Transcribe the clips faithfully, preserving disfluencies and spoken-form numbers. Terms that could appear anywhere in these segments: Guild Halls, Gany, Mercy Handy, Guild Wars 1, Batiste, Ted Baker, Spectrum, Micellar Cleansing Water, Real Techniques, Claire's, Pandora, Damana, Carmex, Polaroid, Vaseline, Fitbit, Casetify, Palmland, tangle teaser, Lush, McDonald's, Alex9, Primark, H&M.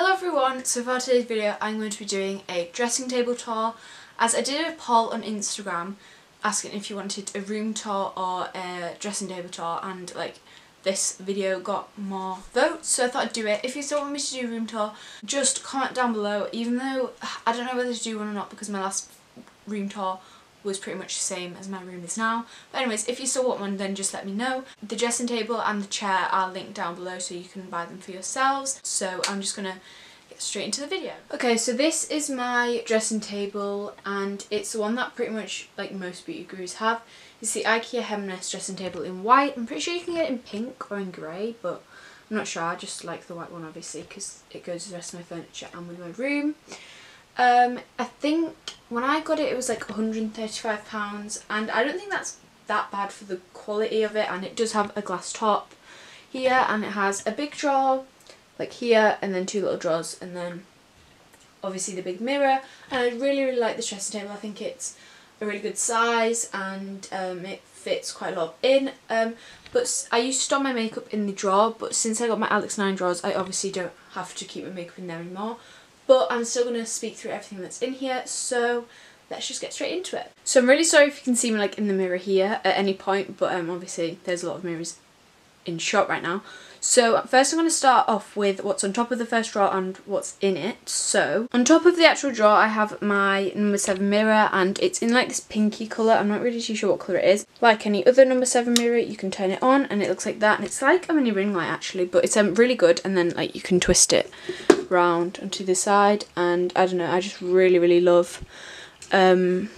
Hello everyone, so for today's video I'm going to be doing a dressing table tour, as I did a poll on Instagram asking if you wanted a room tour or a dressing table tour, and like this video got more votes, so I thought I'd do it. If you still want me to do a room tour, just comment down below, even though I don't know whether to do one or not because my last room tour was pretty much the same as my room is now. But anyways, if you still want one then just let me know. The dressing table and the chair are linked down below so you can buy them for yourselves. So I'm just gonna get straight into the video. Okay, so this is my dressing table and it's the one that pretty much like most beauty gurus have. It's the IKEA Hemnes dressing table in white. I'm pretty sure you can get it in pink or in grey, but I'm not sure. I just like the white one obviously because it goes with the rest of my furniture and with my room. Um, I think when I got it, it was like one hundred and thirty-five pounds, and I don't think that's that bad for the quality of it, and it does have a glass top here, and it has a big drawer, like here, and then two little drawers, and then obviously the big mirror, and I really, really like this dressing table. I think it's a really good size, and um, it fits quite a lot in, um, but I used to store my makeup in the drawer, but since I got my Alex nine drawers, I obviously don't have to keep my makeup in there anymore. But I'm still going to speak through everything that's in here, so let's just get straight into it. So I'm really sorry if you can see me like in the mirror here at any point, but um, obviously there's a lot of mirrors in shot right now. So first I'm going to start off with what's on top of the first drawer and what's in it. So on top of the actual drawer I have my number seven mirror, and it's in like this pinky colour. I'm not really too sure what colour it is. Like any other number seven mirror you can turn it on and it looks like that, and it's like a mini ring light actually, but it's um, really good, and then like you can twist it round onto the side, and I don't know, I just really really love um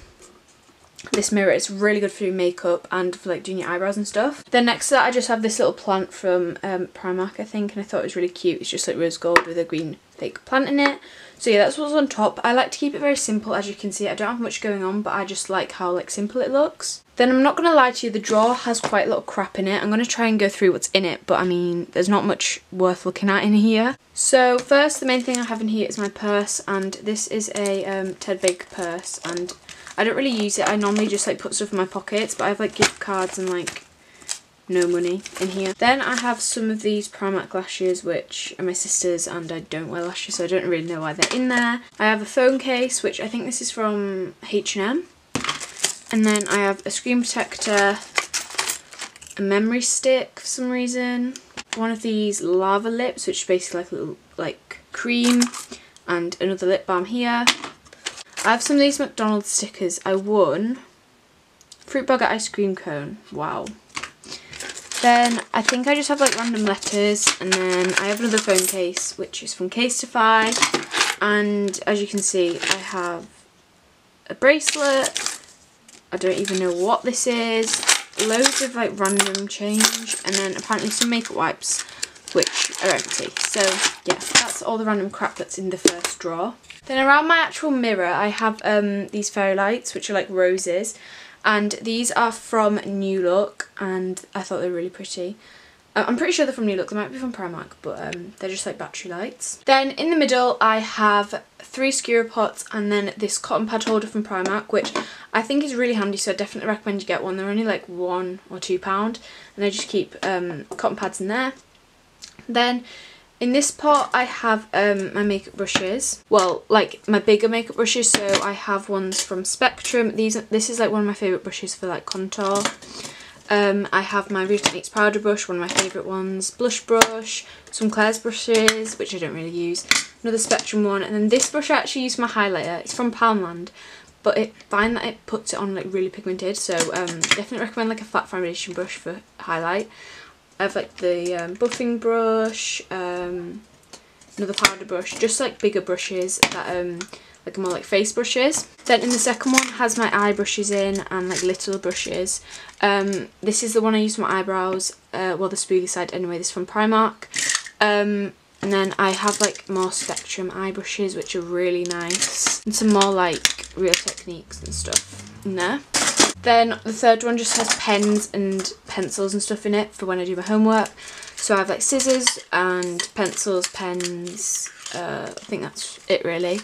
this mirror. It's really good for doing makeup and for like doing your eyebrows and stuff. Then next to that I just have this little plant from um Primark I think, and I thought it was really cute. It's just like rose gold with a green fake plant in it. So yeah, that's what's on top. I like to keep it very simple, as you can see. I don't have much going on, but I just like how like simple it looks. Then I'm not gonna lie to you, the drawer has quite a lot of crap in it. I'm gonna try and go through what's in it, but I mean there's not much worth looking at in here. So first, the main thing I have in here is my purse, and this is a um, Ted Baker purse, and I don't really use it. I normally just like put stuff in my pockets, but I have like gift cards and like no money in here. Then I have some of these Primark lashes, which are my sister's, and I don't wear lashes, so I don't really know why they're in there. I have a phone case, which I think this is from H and M. And then I have a screen protector, a memory stick for some reason, one of these lava lips, which is basically like a little like cream, and another lip balm here. I have some of these McDonald's stickers. I won fruit burger ice cream cone. Wow. Then I think I just have like random letters, and then I have another phone case which is from Casetify, and as you can see I have a bracelet, I don't even know what this is, loads of like random change, and then apparently some makeup wipes which are empty. So yeah, that's all the random crap that's in the first drawer. Then around my actual mirror I have um, these fairy lights which are like roses, and these are from New Look, and I thought they were really pretty. I'm pretty sure they're from New Look, they might be from Primark, but um, they're just like battery lights. Then in the middle I have three skewer pots, and then this cotton pad holder from Primark, which I think is really handy, so I definitely recommend you get one. They're only like one or two pound, and I just keep um, cotton pads in there. Then in this pot I have um, my makeup brushes, well like my bigger makeup brushes, so I have ones from Spectrum. These are, this is like one of my favourite brushes for like contour. Um, I have my Real Techniques powder brush, one of my favourite ones, blush brush, some Claire's brushes which I don't really use, another Spectrum one, and then this brush I actually use for my highlighter. It's from Palmland, but I find that it puts it on like really pigmented, so um, definitely recommend like a flat foundation brush for highlight. I have like the um, buffing brush, um, another powder brush, just like bigger brushes that um, like more like face brushes. Then in the second one has my eye brushes in, and like little brushes. Um, this is the one I use for my eyebrows, uh, well the spoolie side anyway, this is from Primark. Um, and then I have like more Spectrum eye brushes which are really nice, and some more like Real Techniques and stuff in there. Then the third one just has pens and pencils and stuff in it for when I do my homework. So I have like scissors and pencils, pens, uh, I think that's it really.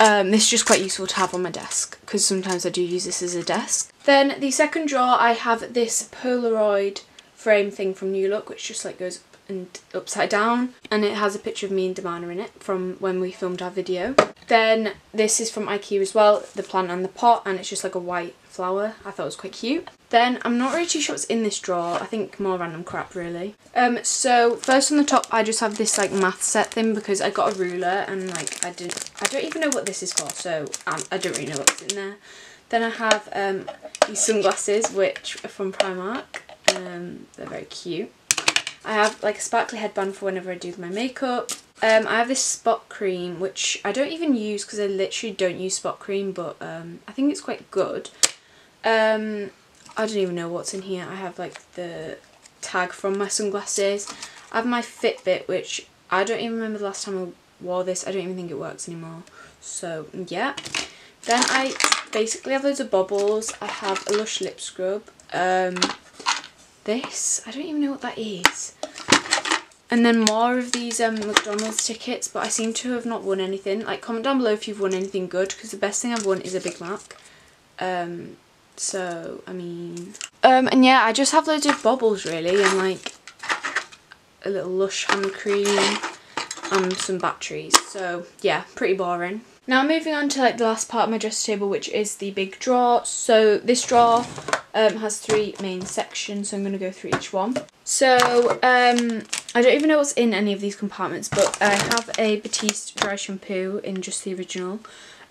Um, this is just quite useful to have on my desk because sometimes I do use this as a desk. Then the second drawer I have this Polaroid frame thing from New Look which just like goes up and upside down, and it has a picture of me and Damana in it from when we filmed our video. Then this is from IKEA as well, the plant and the pot, and it's just like a white flower. I thought it was quite cute. Then I'm not really too sure what's in this drawer. I think more random crap really. Um, so first on the top I just have this like math set thing because I got a ruler and like I did I don't even know what this is for, so um, I don't really know what's in there. Then I have um, these sunglasses which are from Primark. Um, they're very cute. I have like a sparkly headband for whenever I do my makeup. Um, I have this spot cream which I don't even use because I literally don't use spot cream, but um, I think it's quite good. Um, I don't even know what's in here. I have like the tag from my sunglasses. I have my Fitbit which I don't even remember the last time I wore this. I don't even think it works anymore. So yeah. Then I basically have loads of bobbles. I have a Lush lip scrub. Um, this, I don't even know what that is. And then more of these um, McDonald's tickets, but I seem to have not won anything. Like, comment down below if you've won anything good, because the best thing I've won is a Big Mac. Um, so, I mean... Um, and yeah, I just have loads of baubles, really, and like a little Lush hand cream and some batteries. So, yeah, pretty boring. Now moving on to like the last part of my dressing table, which is the big drawer. So this drawer um, has three main sections, so I'm going to go through each one. So um, I don't even know what's in any of these compartments, but I have a Batiste dry shampoo in just the original.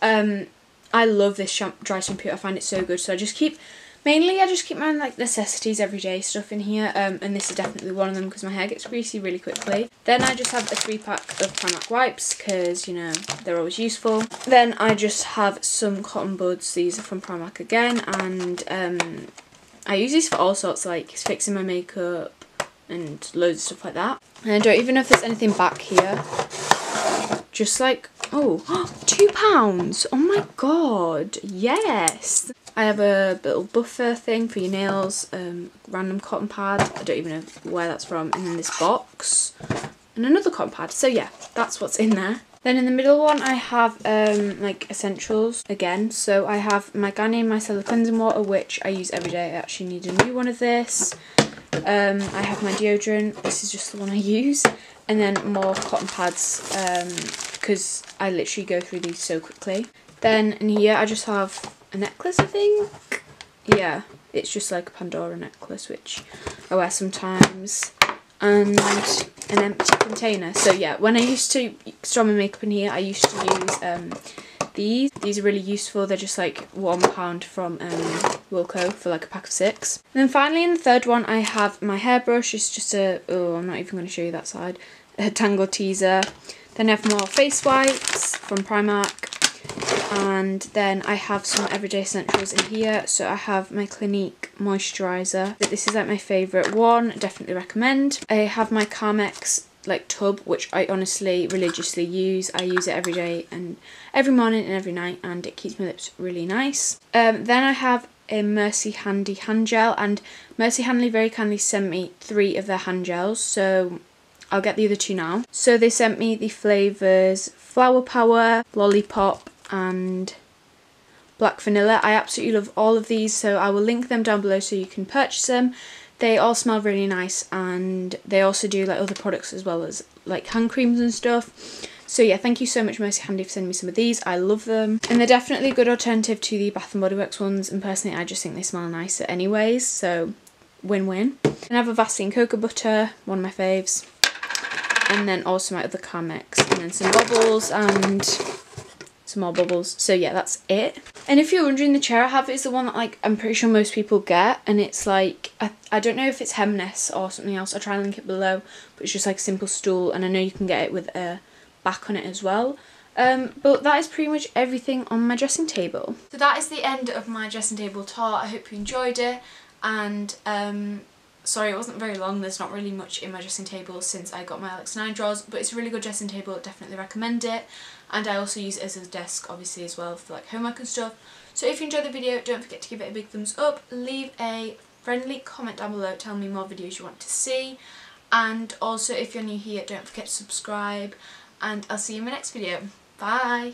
Um, I love this sham dry shampoo, I find it so good, so I just keep, mainly I just keep my like necessities everyday stuff in here, um, and this is definitely one of them because my hair gets greasy really quickly. Then I just have a three pack of Primark wipes because, you know, they're always useful. Then I just have some cotton buds, these are from Primark again, and um, I use these for all sorts, like fixing my makeup and loads of stuff like that. And I don't even know if there's anything back here. Just like, oh, two pounds! Oh my god, yes! I have a little buffer thing for your nails, um, random cotton pad, I don't even know where that's from, and then this box, and another cotton pad, so yeah, that's what's in there. Then in the middle one I have um, like essentials again, so I have my Gany Micellar Cleansing Water which I use every day, I actually need a new one of this. Um, I have my deodorant, this is just the one I use, and then more cotton pads because um, I literally go through these so quickly. Then in here I just have a necklace, I think. Yeah, it's just like a Pandora necklace which I wear sometimes, and an empty container. So yeah, when I used to store my makeup in here I used to use um, these. These are really useful, they're just like one pound from um, Wilko for like a pack of six. And then finally in the third one I have my hairbrush, it's just a, oh I'm not even going to show you that side, a Tangle Teaser. Then I have more face wipes from Primark. And then I have some everyday essentials in here, so I have my Clinique moisturiser, this is like my favourite one, definitely recommend. I have my Carmex like tub which I honestly religiously use, I use it every day and every morning and every night, and it keeps my lips really nice. Um, then I have a Mercy Handy hand gel, and Mercy Handy very kindly sent me three of their hand gels, so I'll get the other two now. So they sent me the flavours Flower Power, Lollipop and Black Vanilla. I absolutely love all of these, so I will link them down below so you can purchase them. They all smell really nice, and they also do like other products as well as like hand creams and stuff. So yeah, thank you so much Mercy Handy for sending me some of these, I love them. And they're definitely a good alternative to the Bath and Body Works ones, and personally I just think they smell nicer anyways, so win-win. And I have a Vaseline Cocoa Butter, one of my faves. And then also my other Carmex, and then some bubbles and some more bubbles. So yeah, that's it. And if you're wondering, the chair I have is the one that like I'm pretty sure most people get, and it's like I, I don't know if it's Hemnes or something else, I'll try and link it below, but it's just like a simple stool, and I know you can get it with a back on it as well. Um, but that is pretty much everything on my dressing table. So that is the end of my dressing table tour. I hope you enjoyed it, and um, sorry it wasn't very long, there's not really much in my dressing table since I got my Alex nine drawers, but it's a really good dressing table, definitely recommend it. And I also use it as a desk obviously as well for like homework and stuff. So if you enjoyed the video, don't forget to give it a big thumbs up, leave a friendly comment down below telling me more videos you want to see, and also if you're new here don't forget to subscribe, and I'll see you in my next video. Bye!